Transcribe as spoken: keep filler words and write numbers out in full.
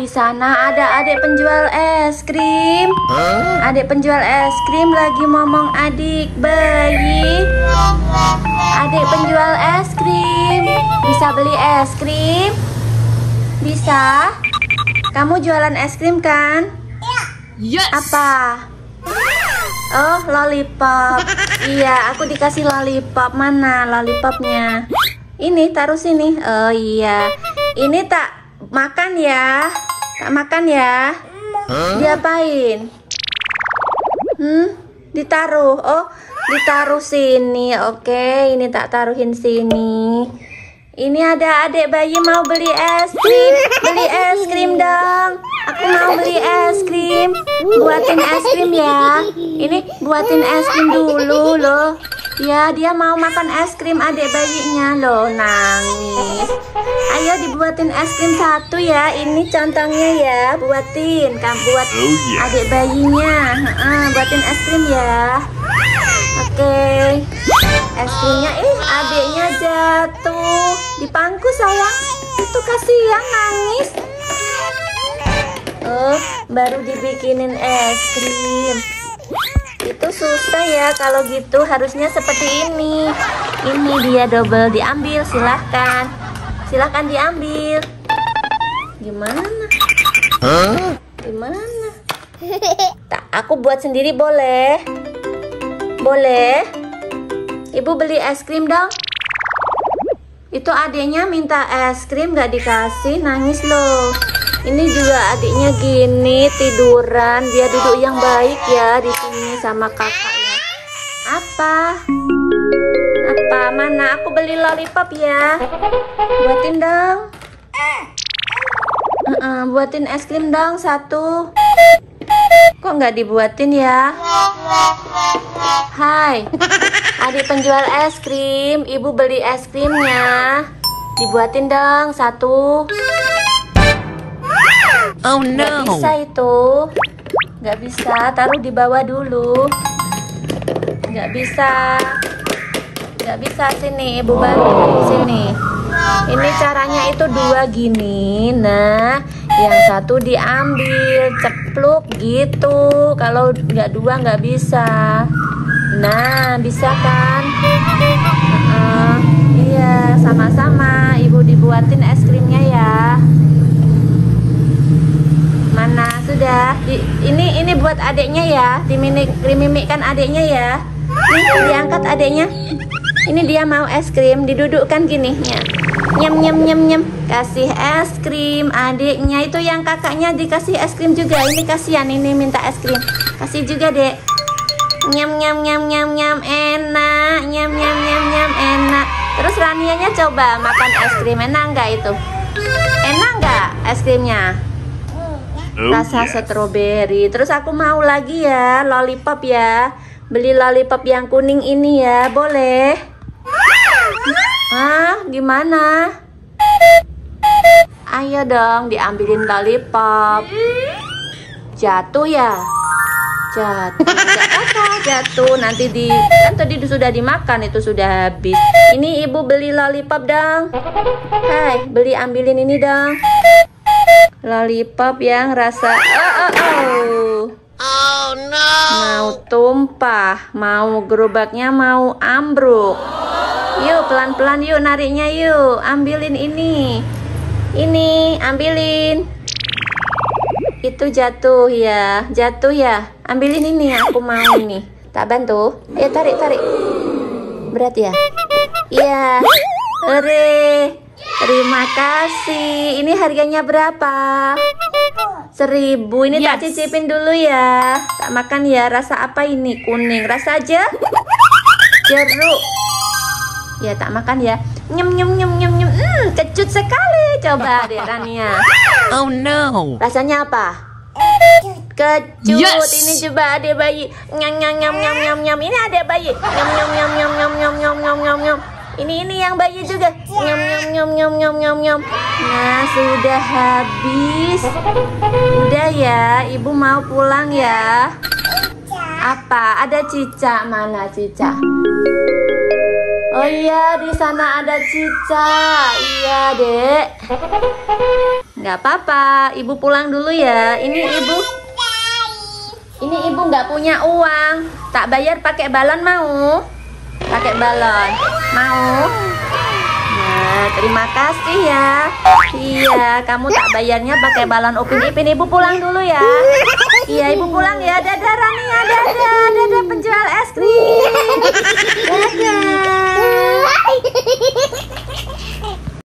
di sana ada adik penjual es krim. Huh? Adik penjual es krim lagi ngomong adik bayi. Adik penjual es krim, bisa beli es krim? Bisa? Kamu jualan es krim kan? Iya. Yes. Apa? Oh, lollipop. Iya, aku dikasih lollipop. Mana lollipopnya? Ini, taruh sini. Oh iya. Ini tak makan ya. Tak makan ya. Huh? Diapain? Hmm? Ditaruh. Oh, ditaruh sini. Oke, ini tak taruhin sini. Ini ada adik bayi mau beli es krim. Beli es krim dong. Aku mau beli es krim. Buatin es krim ya. Ini buatin es krim dulu loh. Ya, dia mau makan es krim adik bayinya loh, nangis. Ayo dibuatin es krim satu ya. Ini contohnya ya, buatin. Kamu buat oh, yeah. adik bayinya. Uh, buatin es krim ya. Oke. Okay. Es krimnya, ih, adiknya jatuh di pangku sayang. Itu kasihan nangis. Oh, baru dibikinin es krim. Itu susah ya, kalau gitu harusnya seperti ini. Ini dia double, diambil silahkan. Silahkan diambil. Gimana? Huh? Gimana? Tak, aku buat sendiri boleh? Boleh? Ibu beli es krim dong. Itu adiknya minta es krim gak dikasih, nangis loh. Ini juga adiknya gini tiduran, dia duduk yang baik ya di sini sama kakaknya. Apa? Apa? Mana? Aku beli lollipop ya. Buatin dong. Uh-uh, buatin es krim dong satu. Kok nggak dibuatin ya? Hai, adik penjual es krim. Ibu beli es krimnya. Dibuatin dong satu. Oh no. Gak bisa itu. Gak bisa, taruh di bawah dulu. Gak bisa. Gak bisa, sini ibu balik. Sini. Ini caranya itu dua gini. Nah, yang satu diambil, cepluk gitu. Kalau gak dua gak bisa. Nah, bisa kan? uh, Iya, sama-sama. Ibu dibuatin es krimnya ya. Mana sudah di, ini ini buat adiknya ya, dimimikkan adiknya ya. Ini diangkat adiknya. Ini dia mau es krim, didudukkan gini ya. Nyem nyem nyem nyem, kasih es krim adiknya. Itu yang kakaknya dikasih es krim juga. Ini kasihan, ini minta es krim. Kasih juga, Dek. Nyem nyem nyem nyem nyem, enak. Nyem nyem nyem nyem, enak. Terus Ranianya coba makan es krim, enak enggak itu? Enak enggak es krimnya? Rasa stroberi. Terus aku mau lagi ya lollipop ya. Beli lollipop yang kuning ini ya. Boleh? Ah, gimana? Ayo dong diambilin lollipop. Jatuh ya. Jatuh. Gak apa-apa, jatuh. Nanti di, kan tadi sudah dimakan, itu sudah habis. Ini ibu beli lollipop dong. Hai, beli ambilin ini dong. Lollipop yang rasa oh, oh, oh. Oh no. Mau tumpah, mau gerobaknya mau ambruk. Yuk pelan-pelan yuk nariknya yuk. Ambilin ini. Ini ambilin. Itu jatuh ya. Jatuh ya. Ambilin ini, aku mau ini. Tak bantu. Ayo tarik-tarik. Berat ya? Iya. Hore. Terima kasih. Ini harganya berapa? Seribu. Ini yes. tak cicipin dulu ya. Tak makan ya. Rasa apa ini? Kuning. Rasa aja jeruk. Ya tak makan ya. Nyem nyem nyem nyem nyem. Hmm, kecut sekali. Coba deh Rania. Oh no. Rasanya apa? Kecut. Yes. Ini coba adik bayi. Nyam nyam nyam nyam nyam nyam. Ini adik bayi. Nyam nyam nyam nyam nyam nyam nyam nyam nyam nyam. Ini ini yang bayi juga. Nyam nyam nyam nyam nyam nyam nyam. Nah, sudah habis. Udah ya, ibu mau pulang ya. Apa? Ada cicak, mana cicak? Oh iya, di sana ada cicak. Iya, Dek. Nggak apa-apa, ibu pulang dulu ya. Ini ibu, ini ibu nggak punya uang. Tak bayar pakai balon mau? Pakai balon mau? Nah, terima kasih ya. Iya, kamu tak bayarnya pakai balon Upin-Ipin. Ibu pulang dulu ya. Iya, ibu pulang ya. Dadah Rania, dadah, dadah penjual es krim. Dadah.